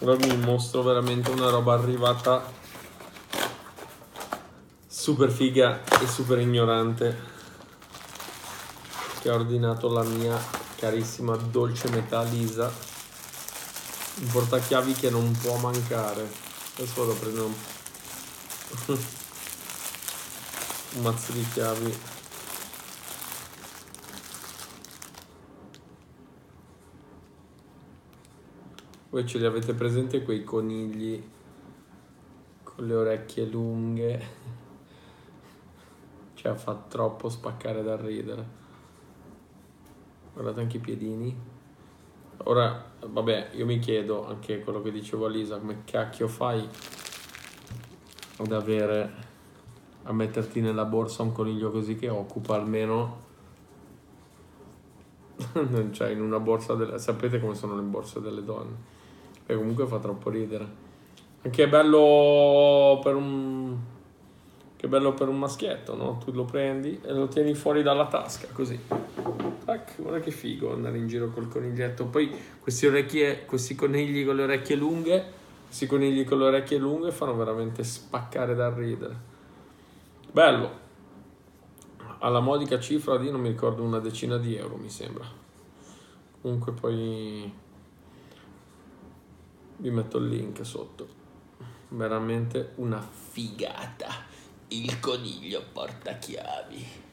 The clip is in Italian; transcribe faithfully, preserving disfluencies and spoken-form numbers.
Però vi mostro veramente una roba arrivata super figa e super ignorante che ha ordinato la mia carissima dolce metà Lisa. Un portachiavi che non può mancare. Adesso vado a prendere un, un mazzo di chiavi. Voi ce li avete presenti quei conigli con le orecchie lunghe? Cioè fa troppo spaccare da ridere. Guardate anche i piedini. Ora, vabbè, io mi chiedo anche quello che dicevo a Lisa, come cacchio fai ad avere, a metterti nella borsa un coniglio così che occupa almeno... non c'è in una borsa della... Sapete come sono le borse delle donne? E comunque fa troppo ridere. Anche bello per un... Che bello per un maschietto, no? Tu lo prendi e lo tieni fuori dalla tasca, così. Tac, guarda che figo andare in giro col coniglietto. Poi questi orecchie, questi conigli con le orecchie lunghe, questi conigli con le orecchie lunghe fanno veramente spaccare da ridere. Bello. Alla modica cifra di, non mi ricordo, una decina di euro, mi sembra. Comunque poi... vi metto il link sotto. Veramente una figata. Il coniglio portachiavi.